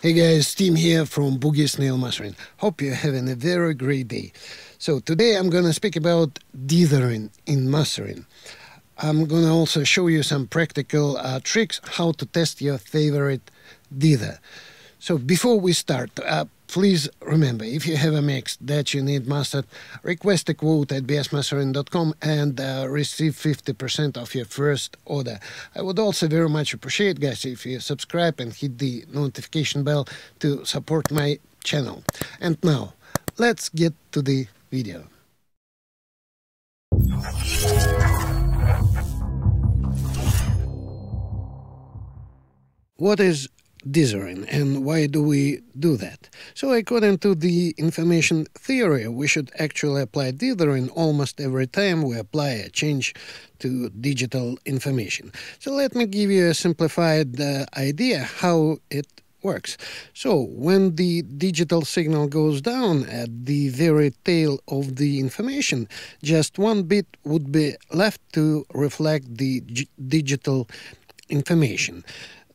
Hey guys, Tim here from Boogie Snail Mastering. Hope you're having a very great day. So today I'm gonna speak about dithering in mastering. I'm gonna also show you some practical tricks how to test your favorite dither. So before we start, please remember, if you have a mix that you need mastered, request a quote at bsmastering.com and receive 50% of your first order. I would also very much appreciate, guys, if you subscribe and hit the notification bell to support my channel. And now, let's get to the video. What is dithering and why do we do that? So according to the information theory, we should actually apply dithering almost every time we apply a change to digital information. So let me give you a simplified idea how it works. So when the digital signal goes down at the very tail of the information, just one bit would be left to reflect the digital information.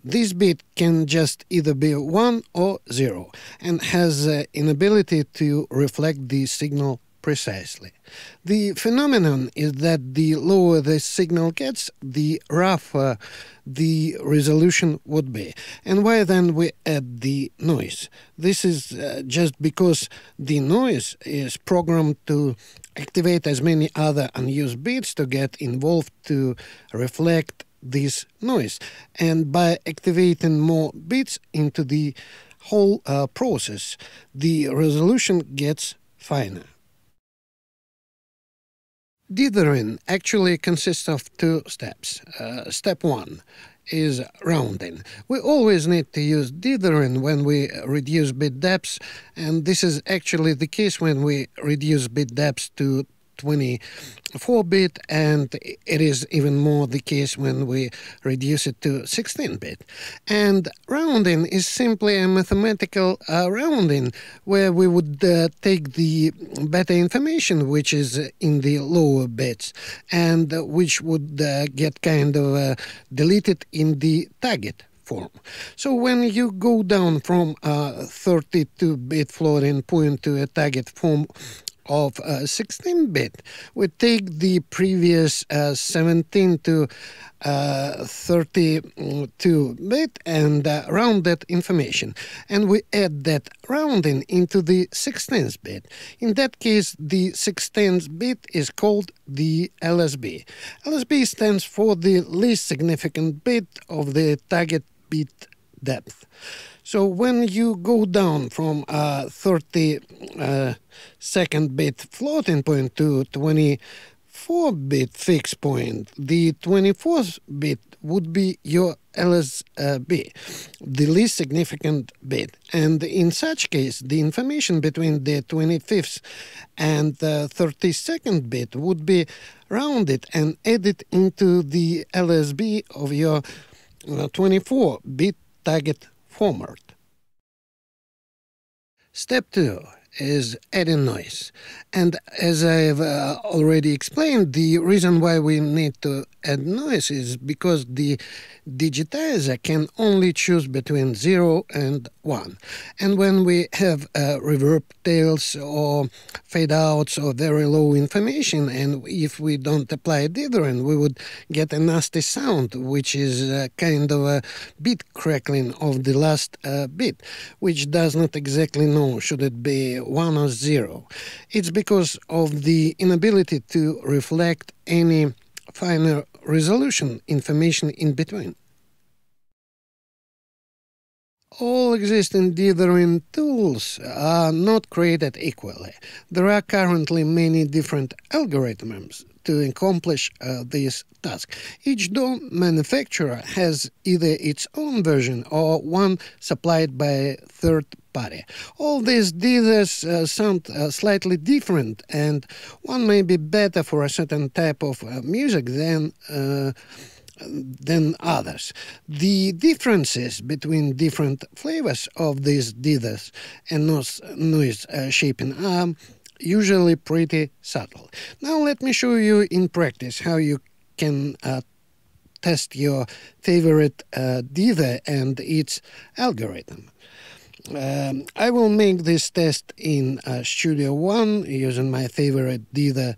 This bit can just either be 1 or 0 and has an inability to reflect the signal precisely. The phenomenon is that the lower the signal gets, the rougher the resolution would be. And why then we add the noise? This is just because the noise is programmed to activate as many other unused bits to get involved to reflect this noise, and by activating more bits into the whole process, the resolution gets finer. Dithering actually consists of two steps. Step one is rounding. We always need to use dithering when we reduce bit depths, and this is actually the case when we reduce bit depths to 24-bit, and it is even more the case when we reduce it to 16-bit. And rounding is simply a mathematical rounding where we would take the better information, which is in the lower bits, and which would get kind of deleted in the target form. So when you go down from 32-bit floating point to a target form of 16-bit, we take the previous 17 to 32-bit and round that information, and we add that rounding into the 16th bit. In that case, the 16th bit is called the LSB. LSB stands for the least significant bit of the target bit depth. So when you go down from 32nd bit floating point to 24-bit fixed point, the 24th bit would be your LSB, the least significant bit. And in such case, the information between the 25th and 32nd bit would be rounded and added into the LSB of your 24-bit target format. Step 2 is adding noise. And as I've already explained, the reason why we need to add noise is because the digitizer can only choose between 0 and 1. And when we have reverb tails or fade-outs or very low information, and if we don't apply dithering, we would get a nasty sound, which is kind of a bit crackling of the last bit, which does not exactly know should it be 1 or 0. It's because of the inability to reflect any finer resolution information in between. All existing dithering tools are not created equally. There are currently many different algorithms to accomplish this task. Each DAW manufacturer has either its own version or one supplied by a third party. All these dithers sound slightly different, and one may be better for a certain type of music than others. The differences between different flavors of these dithers and noise shaping are usually pretty subtle. Now let me show you in practice how you can test your favorite dither and its algorithm. I will make this test in Studio One using my favorite Diva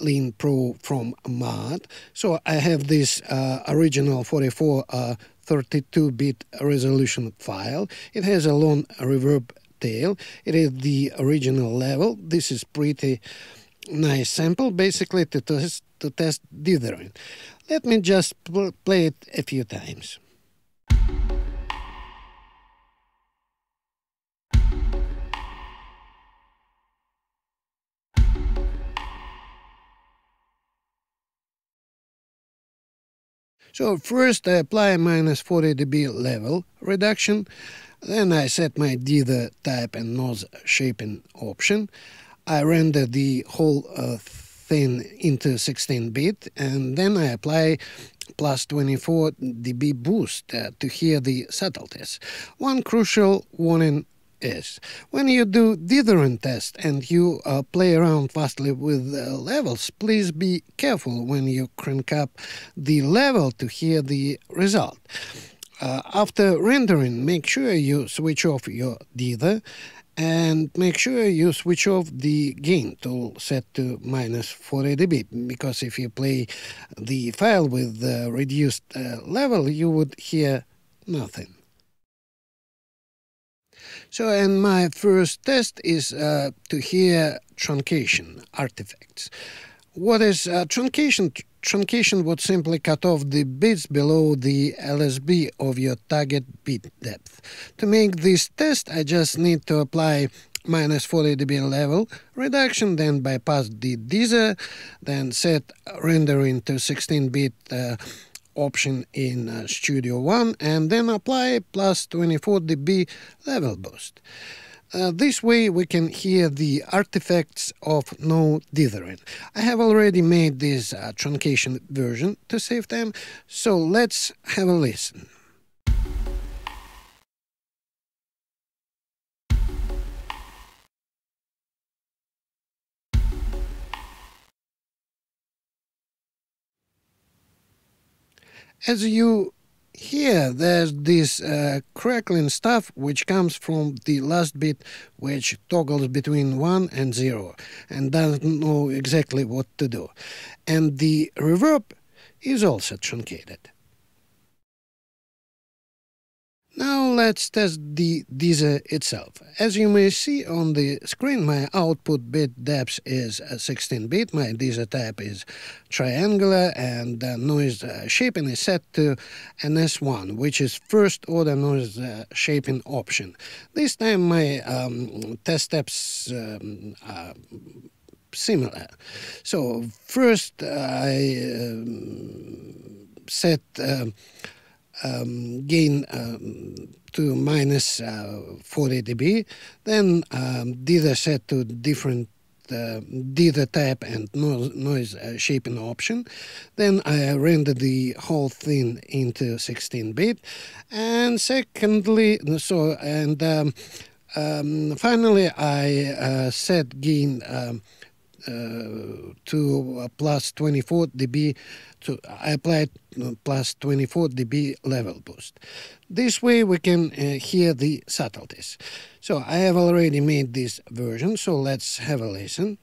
Lean Pro from Mart. So I have this original 44 32-bit resolution file. It has a long reverb tail. It is the original level. This is pretty nice sample, basically to test dithering. Let me just play it a few times. So first I apply minus 40 dB level reduction, then I set my dither type and nose shaping option. I render the whole thing into 16-bit, and then I apply plus 24 dB boost to hear the subtleties. One crucial warning is, when you do dithering test and you play around fastly with levels, please be careful when you crank up the level to hear the result. After rendering, make sure you switch off your dither and make sure you switch off the gain tool set to minus 40 dB, because if you play the file with the reduced level, you would hear nothing. So, and my first test is to hear truncation artifacts. What is truncation? Truncation would simply cut off the bits below the LSB of your target bit depth. To make this test, I just need to apply minus 40 dB level reduction, then bypass the dither, then set rendering to 16-bit option in Studio One, and then apply plus 24 dB level boost. This way we can hear the artifacts of no dithering. I have already made this truncation version to save time, so let's have a listen. As you hear, there's this crackling stuff which comes from the last bit, which toggles between 1 and 0 and doesn't know exactly what to do. And the reverb is also truncated. Now let's test the dither itself. As you may see on the screen, my output bit depth is 16-bit, my dither type is triangular, and the noise shaping is set to NS1, which is first order noise shaping option. This time my test steps are similar. So first I set gain to minus 40 dB, then dither set to different dither type and noise shaping option. Then I render the whole thing into 16-bit, and finally I set gain to plus 24 dB, I applied plus 24 dB level boost. This way we can hear the subtleties. So I have already made this version, so let's have a listen.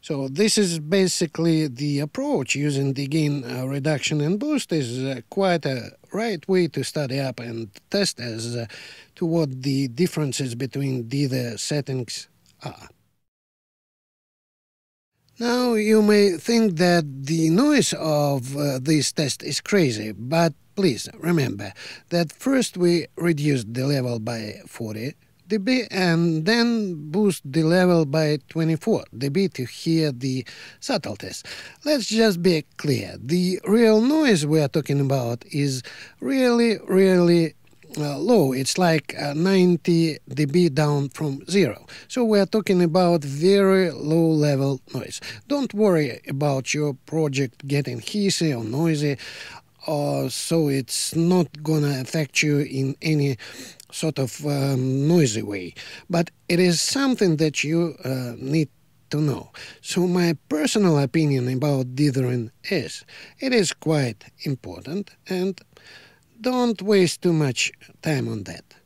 So this is basically the approach. Using the gain reduction and boost is quite a right way to study up and test as to what the differences between the settings are. Now you may think that the noise of this test is crazy, but please remember that first we reduced the level by 40 dB and then boost the level by 24 dB to hear the subtleties. Let's just be clear, the real noise we are talking about is really, really low. It's like 90 dB down from zero. So we are talking about very low level noise. Don't worry about your project getting hissy or noisy, so it's not gonna affect you in any sort of noisy way, but it is something that you need to know. So my personal opinion about dithering is, it is quite important, and don't waste too much time on that.